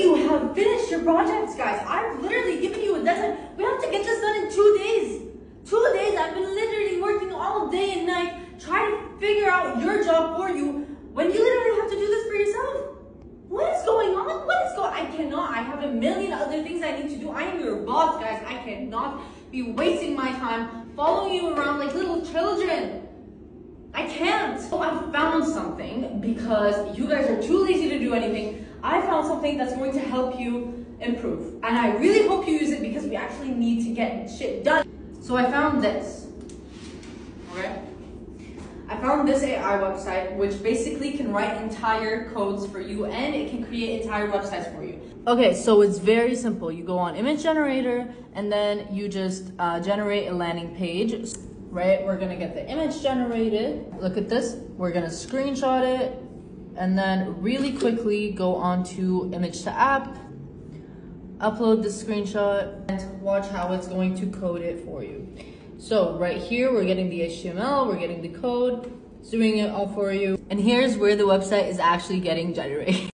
you have finished your projects, guys. I've literally given you a deadline. We have to get this done in 2 days. 2 days, I've been literally working all day and night trying to figure out your job for you when you literally have to do this for yourself. What is going on? I cannot. I have a million other things I need to do. I am your boss, guys. I cannot be wasting my time following you around like little children. I can't. So I found something because you guys are too lazy to do anything. I found something that's going to help you improve. And I really hope you use it because we actually need to get shit done. So I found this, okay? I found this AI website, which basically can write entire codes for you and it can create entire websites for you. Okay, so it's very simple. You go on image generator and then you just generate a landing page, right? We're gonna get the image generated. Look at this, we're gonna screenshot it and then really quickly go on to image to app, upload the screenshot and watch how it's going to code it for you. So right here, we're getting the HTML, we're getting the code, it's doing it all for you. And here's where the website is actually getting generated.